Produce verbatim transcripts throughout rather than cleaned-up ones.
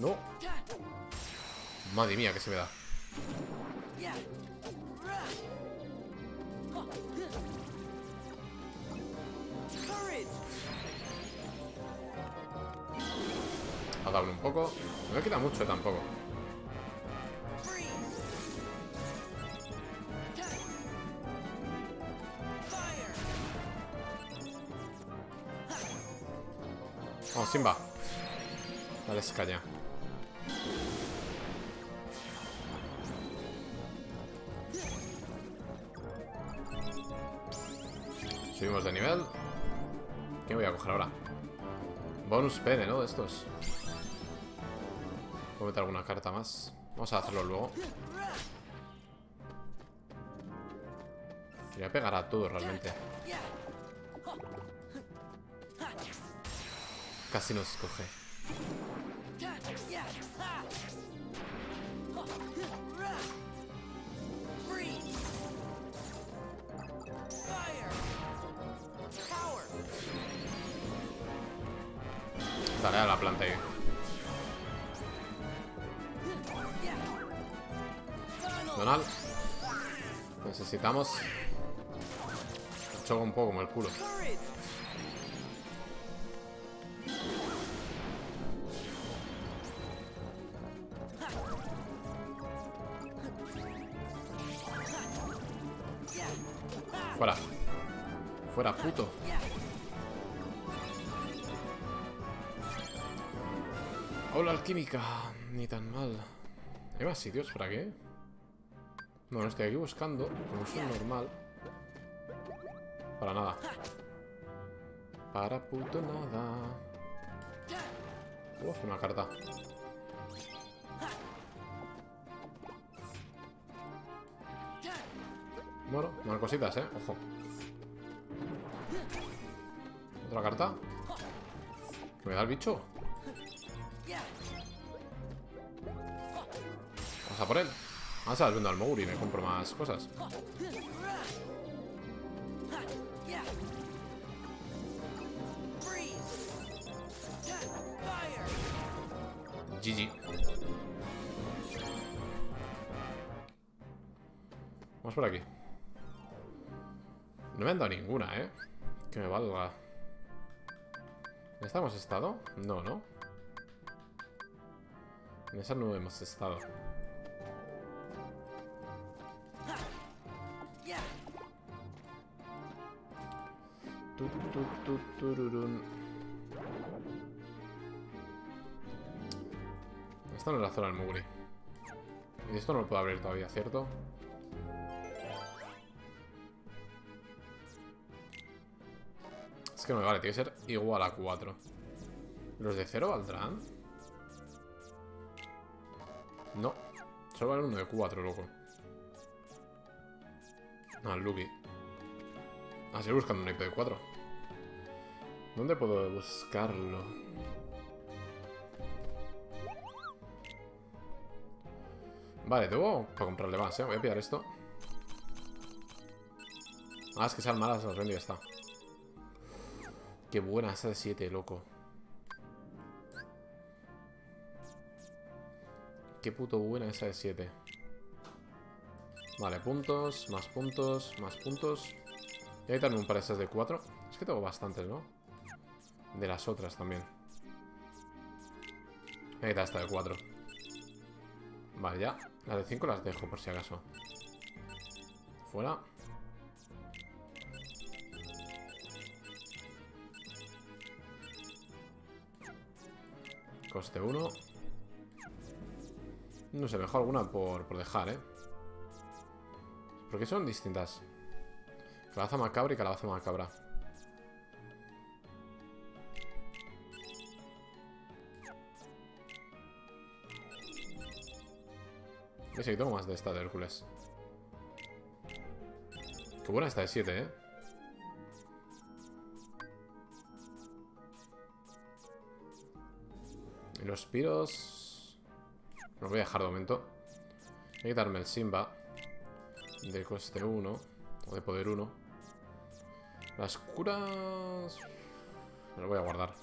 No. Madre mía, que se me da. A darle un poco. No me queda mucho tampoco. Vamos, oh, Simba. Dale caña. Subimos de nivel. ¿Qué voy a coger ahora? Bonus pene, ¿no? De estos. Voy a meter alguna carta más. Vamos a hacerlo luego. Voy a pegar a todos realmente. Casi nos coge. Dale a la planta ahí. Donald. Necesitamos. Choco un poco como el culo. Fuera. Fuera, puto. Hola, alquímica. Ni tan mal. ¿Hay más sitios por aquí? No, no estoy aquí buscando, como soy normal. Para nada. Para puto nada. Uf, una carta. Bueno, mal cositas, eh. Ojo. Otra carta. ¿Que me da el bicho? Vamos a por él. Vamos a ver, vendo al Moguri y me compro más cosas. G G. Vamos por aquí. No me han dado ninguna, eh. Que me valga. ¿En esta hemos estado? No, ¿no? En esa no hemos estado. Tu, tu, tu, tururun. Esta no es la zona del Muguri. Y esto no lo puedo abrir todavía, ¿cierto? Es que no me vale, tiene que ser igual a cuatro. ¿Los de cero valdrán? No, solo vale uno de cuatro, loco. Ah, Lucky. Ah, sigo buscando un I P de cuatro. ¿Dónde puedo buscarlo? Vale, tengo para comprarle más, eh. Voy a pillar esto. Ah, es que sean malas, las vendo y ya está. Qué buena esa de siete, loco. Qué puto buena esa de siete. Vale, puntos, más puntos, más puntos. Y hay también un par de esas de cuatro. Es que tengo bastantes, ¿no? De las otras también. Ahí está esta de cuatro. Vale, ya. Las de cinco las dejo por si acaso. Fuera. Coste uno. No sé, mejor alguna por, por dejar, ¿eh? Porque son distintas. Calabaza macabra y calabaza macabra. Ves que tengo más de esta de Hércules. Qué buena esta de siete, ¿eh? Y los piros... los voy a dejar de momento. Voy a quitarme el Simba. De coste uno. O de poder uno. Las curas... me las voy a guardar.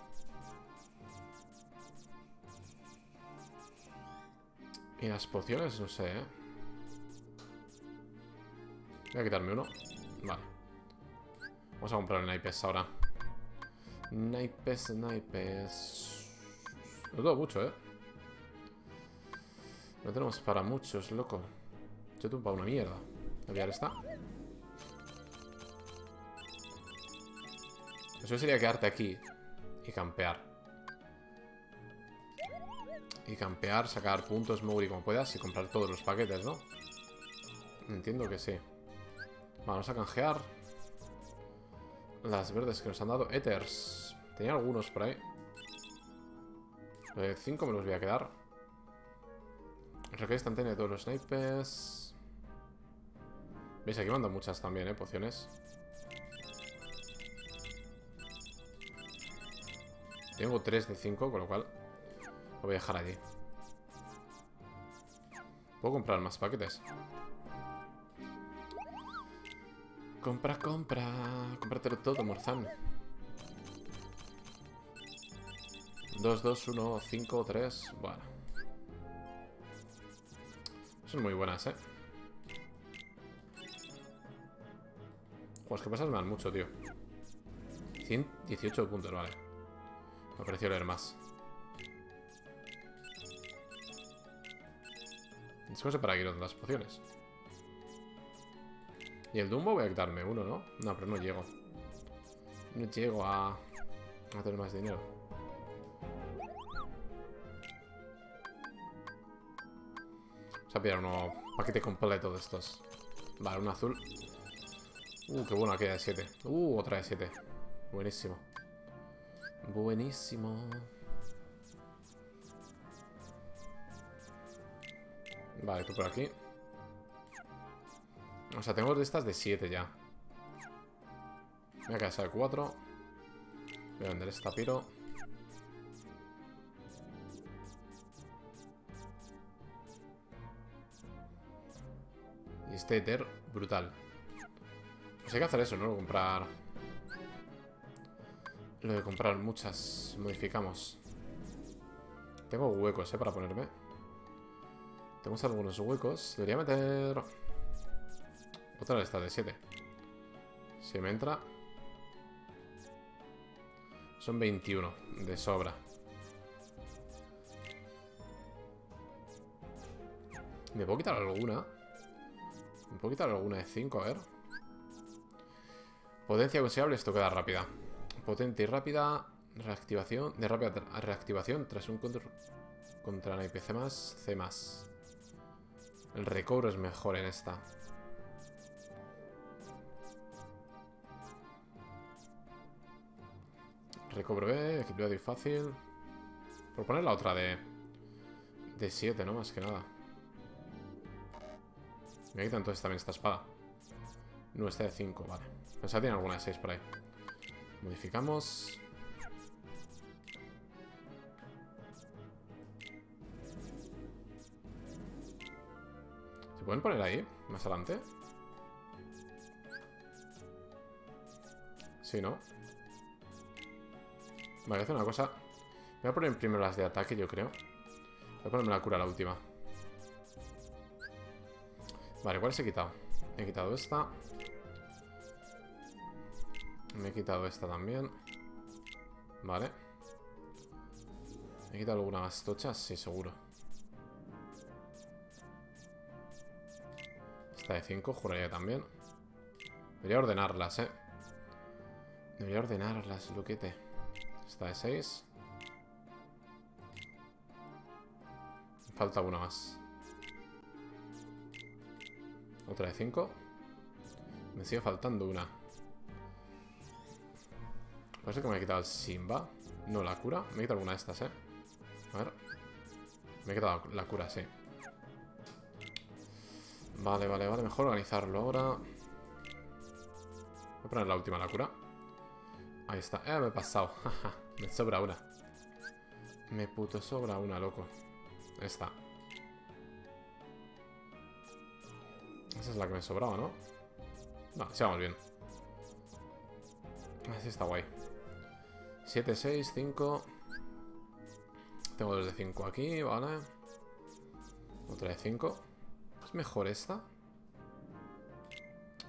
Y las pociones, no sé, ¿eh? Voy a quitarme uno. Vale. Vamos a comprar naipes ahora. Naipes, naipes. No tengo mucho, ¿eh? No tenemos para muchos, loco. Yo tumba una mierda. Voy a pillar esta. Eso sería quedarte aquí y campear. Y campear, sacar puntos Mowgli como puedas y comprar todos los paquetes, ¿no? Entiendo que sí. Vamos a canjear las verdes que nos han dado. Ethers. Tenía algunos por ahí. Los de cinco me los voy a quedar. Requiere instantánea de todos los naipes. Veis, aquí mandan muchas también, ¿eh? Pociones. Tengo tres de cinco, con lo cual lo voy a dejar allí. ¿Puedo comprar más paquetes? Compra, compra. Cómpratelo todo, Morzán. dos, dos, uno, cinco, tres. Bueno. Son muy buenas, eh. Pues que pasas me dan mucho, tío. ciento dieciocho puntos, vale. Me pareció leer más. Es cosa para ir a las pociones. Y el Dumbo voy a quitarme uno, ¿no? No, pero no llego. No llego a... a tener más dinero. Vamos a pillar uno... paquete completo de estos. Vale, un azul. Uh, qué bueno, aquella de siete. Uh, otra de siete. Buenísimo. Buenísimo. Vale, tú por aquí. O sea, tengo de estas de siete ya. Voy a casar cuatro. Voy a vender esta piro. Y este éter, brutal. Pues hay que hacer eso, ¿no? Comprar... Lo de comprar muchas. Modificamos. Tengo huecos, ¿eh? Para ponerme. Tenemos algunos huecos. Debería meter... otra de estas de siete. Si me entra. Son veintiuno. De sobra. ¿Me puedo quitar alguna? ¿Me puedo quitar alguna de cinco? A ver. Potencia considerable. Esto queda rápida. Potente y rápida. Reactivación. De rápida reactivación. Tras un contra, contra naipe C más. C más. El recobro es mejor en esta. Recobro B, equilibrado y fácil. Por poner la otra de de siete, ¿no? Más que nada. Me quitan entonces también esta espada. No, esta de cinco, vale. Pensaba que tiene alguna de seis por ahí. Modificamos. ¿Se pueden poner ahí? Más adelante. Sí, ¿no? Vale, voy a hacer una cosa. Voy a poner primero las de ataque, yo creo. Voy a ponerme la cura, la última. Vale, ¿cuáles he quitado? He quitado esta. Me he quitado esta también. Vale. ¿He quitado alguna más tocha? Sí, seguro. Esta de cinco, juraría también. Debería ordenarlas, eh. Debería ordenarlas, Luquete. Esta de seis. Falta una más. Otra de cinco. Me sigue faltando una. Parece que me he quitado el Simba. No, la cura. Me he quitado alguna de estas, eh. A ver. Me he quitado la cura, sí. Vale, vale, vale. Mejor organizarlo ahora. Voy a poner la última, la cura. Ahí está. Eh, me he pasado. Me sobra una. Me puto sobra una, loco. Esta. Esa es la que me sobraba, ¿no? No, sí, vamos bien. Así está guay. siete, seis, cinco. Tengo dos de cinco aquí, ¿vale? Otra de cinco. ¿Es mejor esta?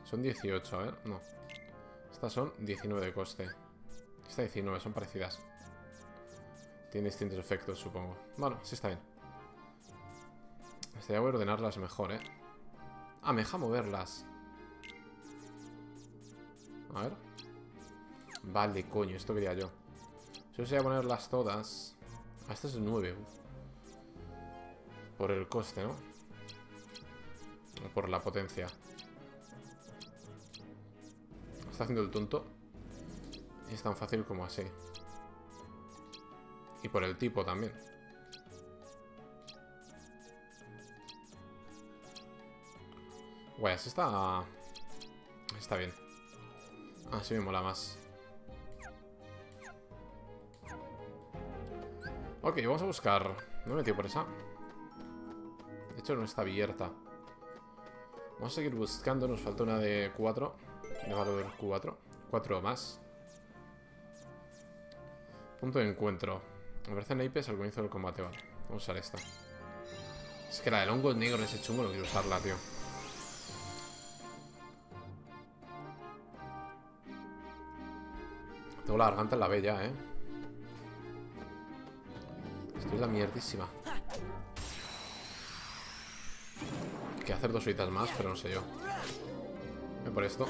Son dieciocho, ¿eh? No. Estas son diecinueve de coste. Esta diecinueve, son parecidas. Tiene distintos efectos, supongo. Bueno, sí está bien. Estaría voy a ordenarlas mejor, ¿eh? Ah, me deja moverlas. A ver. Vale, coño, esto quería yo. Yo os voy a ponerlas todas. Ah, esta es nueve. Por el coste, ¿no? O por la potencia. Está haciendo el tonto. Y es tan fácil como así. Y por el tipo también. Guay, así está... Está bien. Así me mola más. Ok, vamos a buscar. No me he metido por esa. De hecho no está abierta. Vamos a seguir buscando. Nos falta una de cuatro. De valor cuatro. Cuatro más. Punto de encuentro. Me parece naipes al comienzo del combate. Vale, vamos a usar esta. Es que la del hongo negro, ese chungo, no quiero usarla, tío. Tengo la garganta en la B ya, eh. Estoy la mierdísima. Que hacer dos horitas más, pero no sé yo. Voy por esto.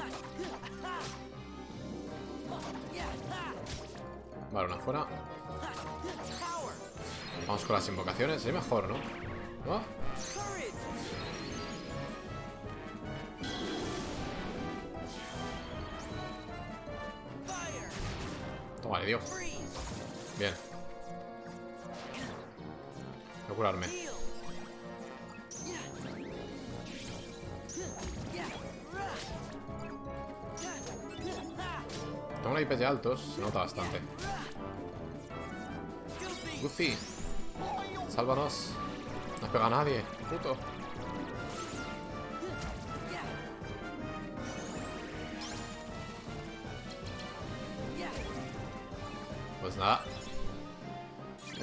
Vale, una fuera. Vamos con las invocaciones, es mejor, ¿no? ¿No? Vale, Dios. Bien. Voy a curarme. Tengo una I P de altos. Se nota bastante. Lucy, sálvanos. No pega a nadie, puto. Pues nada.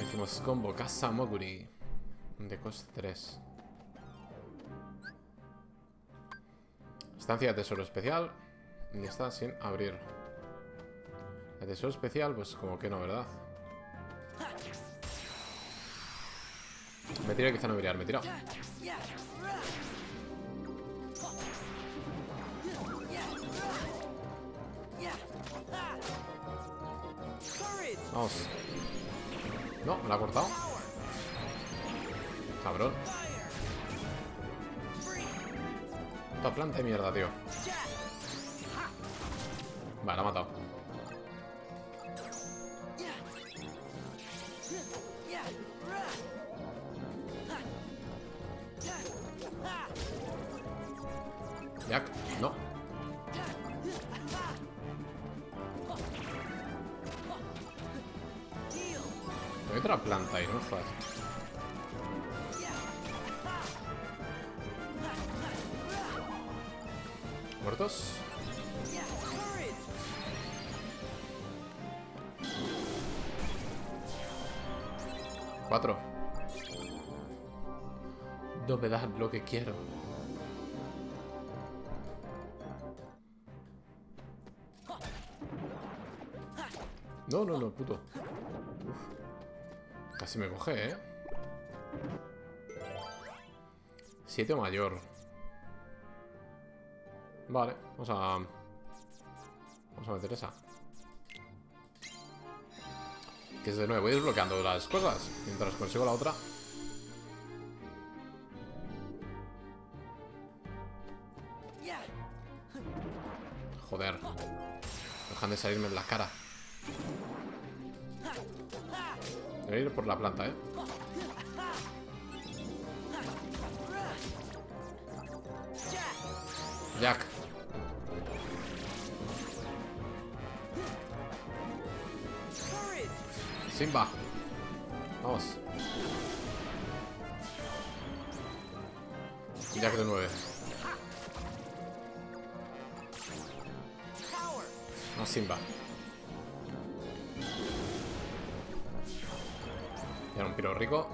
Hicimos combo Kasa Moguri. De coste tres. Estancia de tesoro especial. Y está sin abrir. La tesoro especial, pues como que no, ¿verdad? Me tira, quizá no mirar, me tira. Vamos. No, me la ha cortado. Cabrón. Esta planta de mierda, tío. Vale, la ha matado. Jack, no. Hay otra planta ahí, no jodas. ¿Muertos? Cuatro. No me das lo que quiero. No, no, no, puto. Uf. Casi me coge, ¿eh? Siete o mayor. Vale, vamos a... Vamos a meter esa. Que es de nuevo, voy desbloqueando las cosas. Mientras consigo la otra. Joder. Dejan de salirme en la cara. Voy a ir por la planta, ¿eh? Jack. Simba. Vamos. Jack de nueve. No, Simba. Y ahora un piro rico.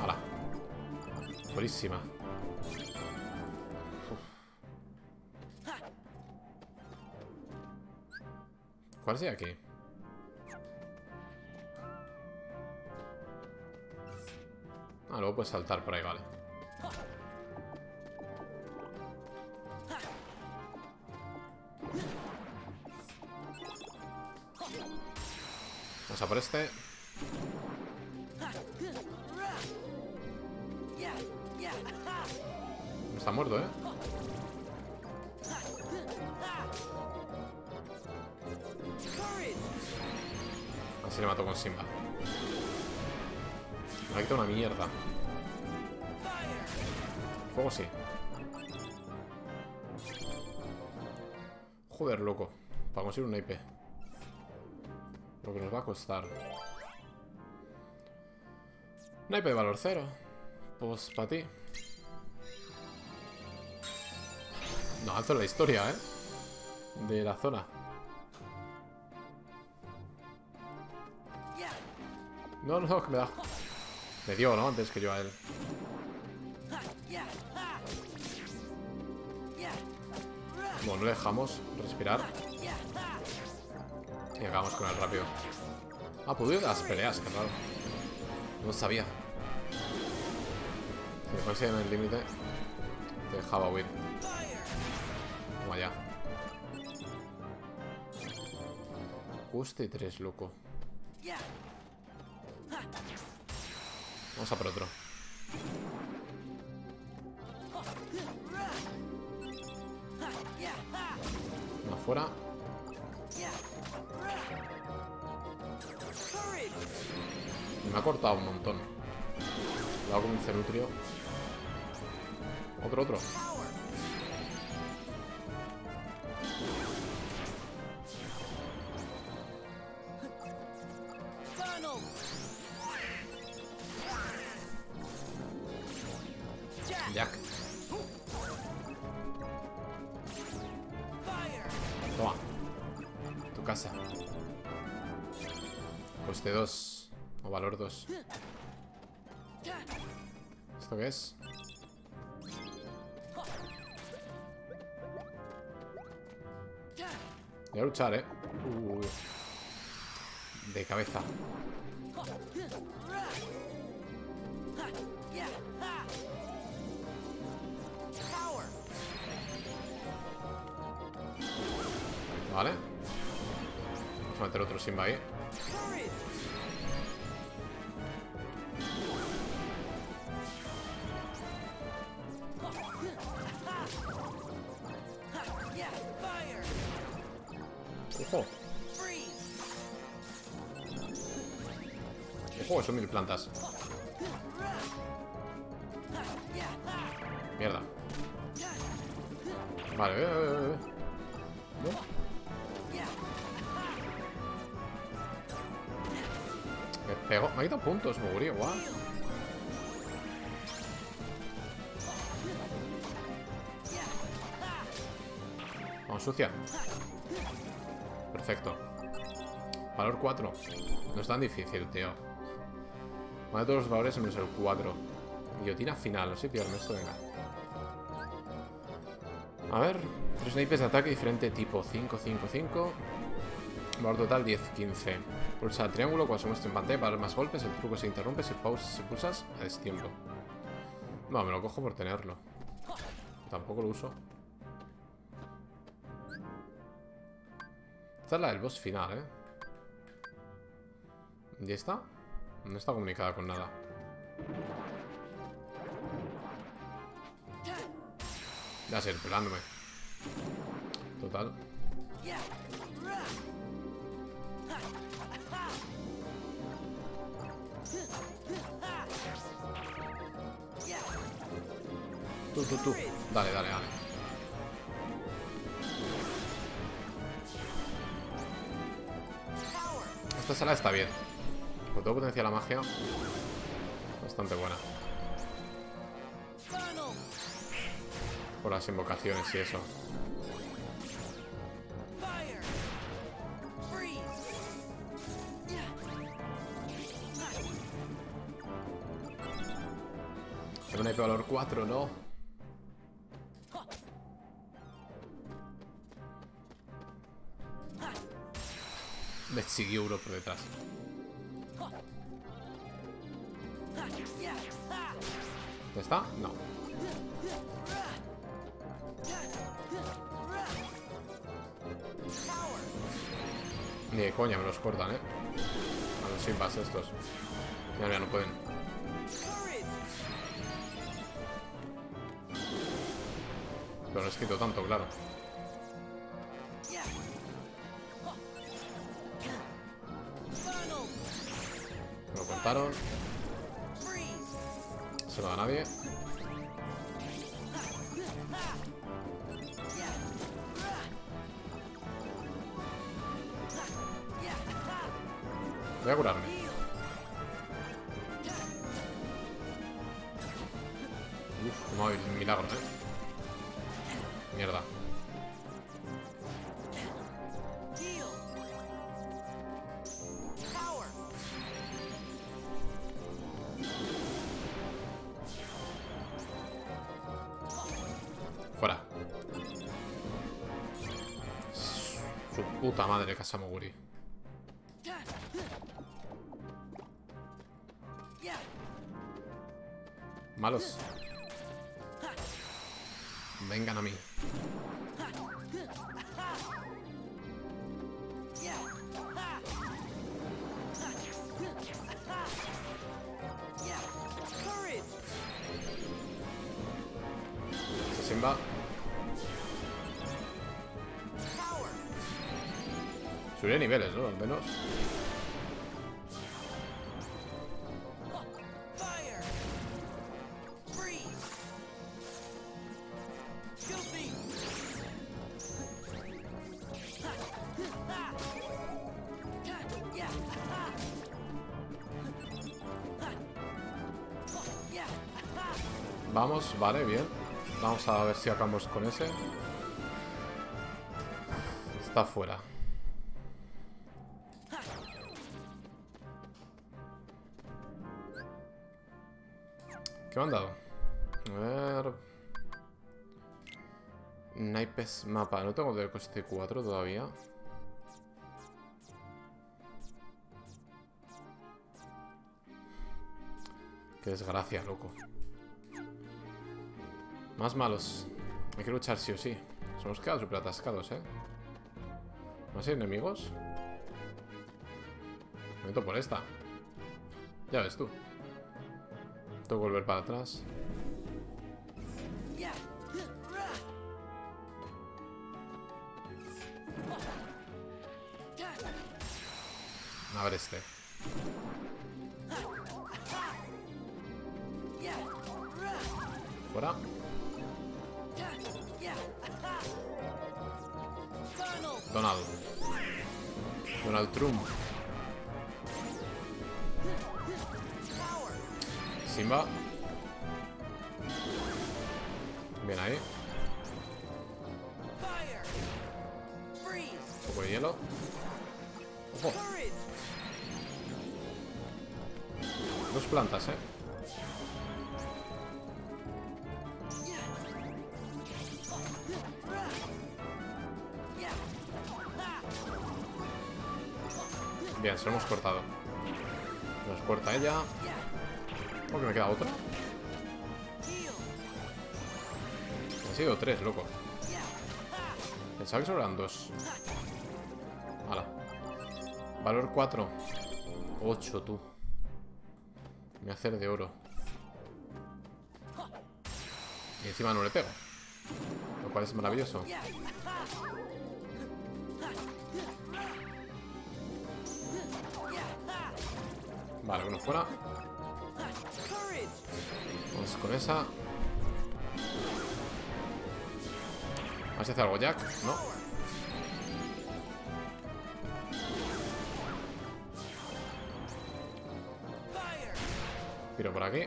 Hala. Durísima. ¿Cuál sea aquí? Ah, luego puedes saltar por ahí, vale. Vamos a por este. Está muerto, ¿eh? Así le mató con Simba. Me ha quitado una mierda. Fuego sí. Joder, loco. Para conseguir un I P. Lo que nos va a costar. Un I P de valor cero. Pues para ti. No, alto es la historia, ¿eh? De la zona. No, no, que me da. Me dio, ¿no? Antes que yo a él. Bueno, no le dejamos respirar. Y acabamos con él rápido. Ah, pudo ir de las peleas, qué raro. No sabía. Si me fuese en el límite, te dejaba huir. Toma ya. Guste tres, loco. Vamos a por otro. Uno afuera. Me ha cortado un montón. Lo hago con un cerútrio. Otro, otro. Coste dos o valor dos. ¿Esto qué es? Voy a luchar, eh. Uy. De cabeza. Vale. Vamos a meter otro Simba ahí. Ojo. Ojo, son mil plantas. Mierda. Vale, eh, eh, eh. ¿No? Me pegó, me ha quitado puntos, me murió, guau. Vamos, sucia. Perfecto. Valor cuatro. No es tan difícil, tío. Vale, todos los valores menos el cuatro. Guillotina final, no sé, pierdo esto, venga. A ver, tres naipes de ataque diferente tipo. Cinco, cinco, cinco. Valor total diez, quince. Pulsa triángulo cuando se muestre en pantalla para dar más golpes. El truco se interrumpe si pausas, si pulsas a destiempo. No, me lo cojo por tenerlo. Tampoco lo uso. Esta es la del boss final, ¿eh? ¿Y esta? No está comunicada con nada. Ya sé, pelándome. Total. Tú, tú, tú. Dale, dale, dale. Esta sala está bien. Con todo potencia la magia. Bastante buena. Por las invocaciones y eso. Era un E P valor cuatro, ¿no? Me siguió uno por detrás. ¿Ya está? No. Ni de coña me los cortan, ¿eh? A los simbas estos. Ya, ya no pueden. Pero no he escrito tanto, claro. Me lo cortaron. Se lo da a nadie. Voy a curarme. Uf, no hay milagros, eh. Mierda. Fuera. Su puta madre, Kasamoguri. Malos. Vengan a mí. Simba. Subiré niveles, ¿no? Al menos. Vamos, vale, bien. Vamos a ver si acabamos con ese. Está fuera. ¿Qué me han dado? A ver... Naipes mapa. No tengo de coste cuatro todavía. Qué desgracia, loco. Más malos. Hay que luchar sí o sí. Somos quedados súper atascados, ¿eh? ¿Más enemigos? Me meto por esta. Ya ves tú. Tengo que volver para atrás. A ver este. Fuera. Donald. Donald Trump. Simba. Bien ahí. Un poco de hielo. Ojo. Dos plantas, eh. Bien, se lo hemos cortado. Nos corta ella. ¿Por qué me queda otra? Han sido tres, loco. Pensaba que sobran dos. Hala. Valor cuatro. Ocho, tú. Me voy a hacer de oro. Y encima no le pego. Lo cual es maravilloso. Vale, uno fuera. Vamos con esa. ¿Vas a hacer algo, Jack? No. Tiro por aquí.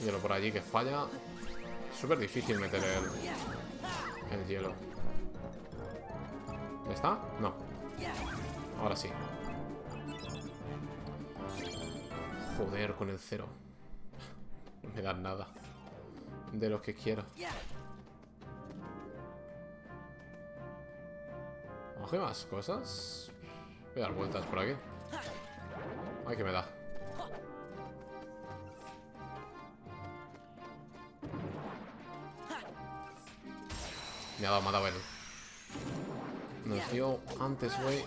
Hielo por allí que falla. Súper difícil meter el, el hielo. ¿Ya está? No. Ahora sí. Joder, con el cero. me dan nada de los que quiero. Ojo, más cosas. Voy a dar vueltas por aquí. Ay, que me da. Me ha dado, me ha dado él. Nos dio antes, güey.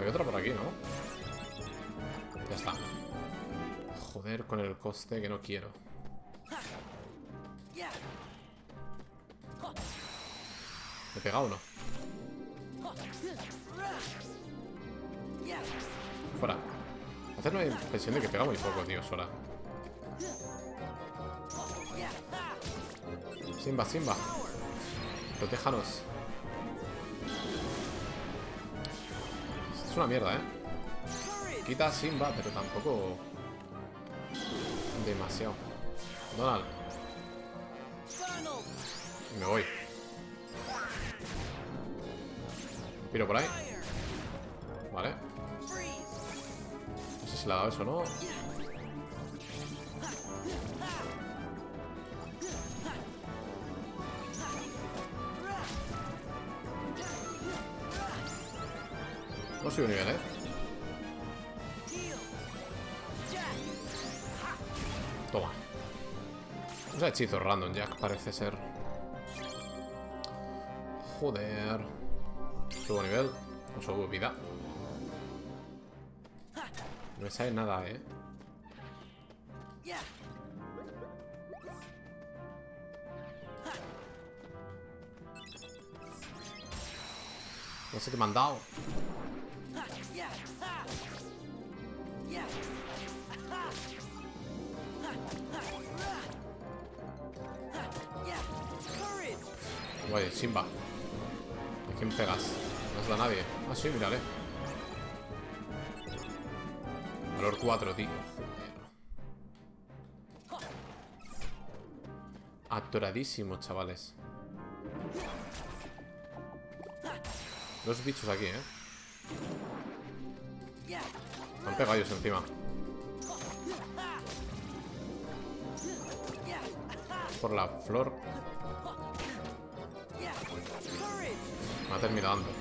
Hay otra por aquí, ¿no? Ya está. Joder, con el coste que no quiero. ¿Me he pegado o no? Fuera. Antes no hay impresión de que pega muy poco, tío, sola. Simba, Simba. Protéjanos. Es una mierda, ¿eh? Quita Simba, pero tampoco demasiado. Donald. Me voy. Piro por ahí. Vale. No sé si le ha dado eso o no. No soy un nivel, ¿eh? Toma. O sea, hechizo random, Jack, parece ser. Joder. Subo nivel. No subo vida. No me sale nada, ¿eh? No sé qué me han dado. Guay, Simba. ¿A quién pegas? No se da nadie. Ah, sí, mírale. Valor cuatro, tío. Atoradísimo, chavales. Dos bichos aquí, ¿eh? Me han pegado ellos encima. Por la flor. Me ha terminado dando.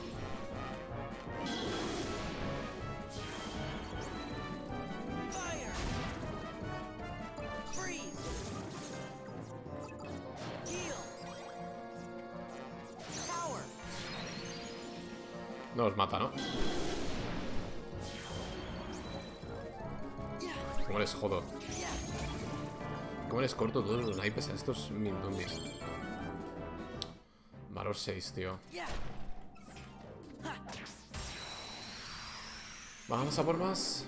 No los mata, ¿no? ¿Cómo les jodo? ¿Cómo les corto todos los naipes a estos mindundis? Valor seis, tío. Vamos a por más.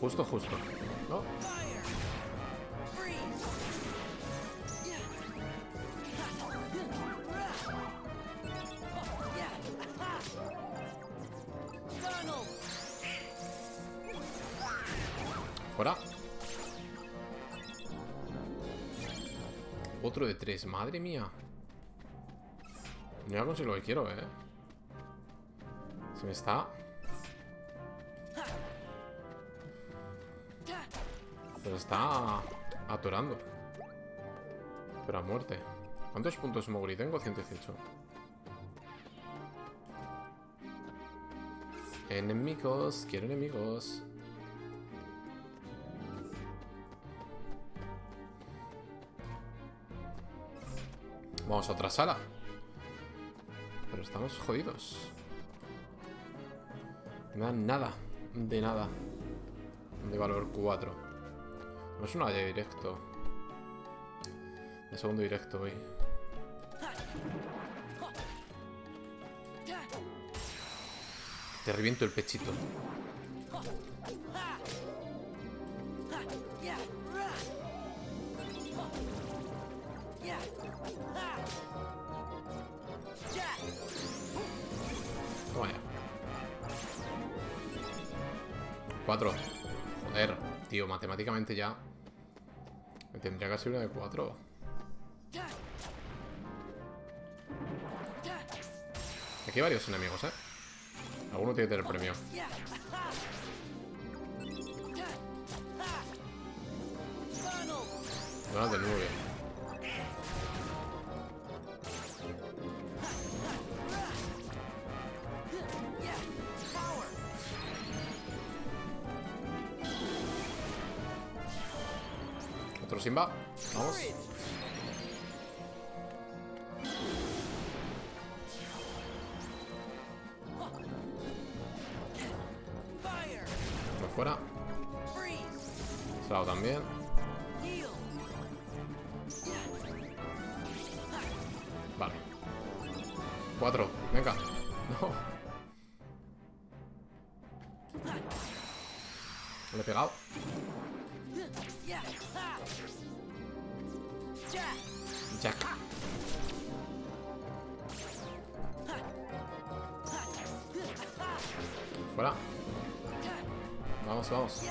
Justo, justo. ¿No? Fuera. Otro de tres, madre mía. Ya consigo lo que quiero, eh. Se me está. Se me está atorando. Pero a muerte. ¿Cuántos puntos Moguri tengo? ciento dieciocho. Enemigos, quiero enemigos. Vamos a otra sala. Pero estamos jodidos. No me dan nada. De nada. De valor cuatro. No es una de directo. De segundo directo hoy. Te reviento el pechito. Vaya. cuatro. Joder, tío, matemáticamente ya me tendría casi una de cuatro. Aquí hay varios enemigos, ¿eh? Alguno tiene que tener premio. No, de nueve. Otro Simba. Vamos. Por fuera. Slao también. Vale. Cuatro. Venga. No. Le he pegado. Jack. Fuera. Vamos, vamos.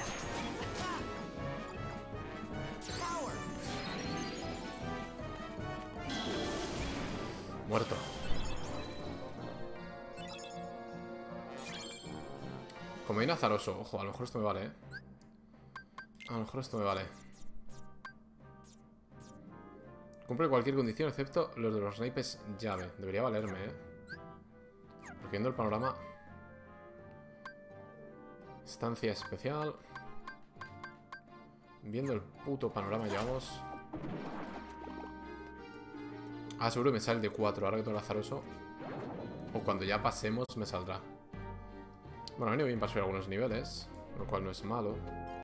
Muerto. Como viene azaroso. Ojo, a lo mejor esto me vale, ¿eh? A lo mejor esto me vale. Cumple cualquier condición excepto los de los naipes llave. Debería valerme, ¿eh? Porque viendo el panorama. Estancia especial. Viendo el puto panorama, llevamos... Ah, seguro que me sale el de cuatro, ahora que todo el azaroso. O cuando ya pasemos me saldrá. Bueno, ha venido bien para subir algunos niveles, lo cual no es malo.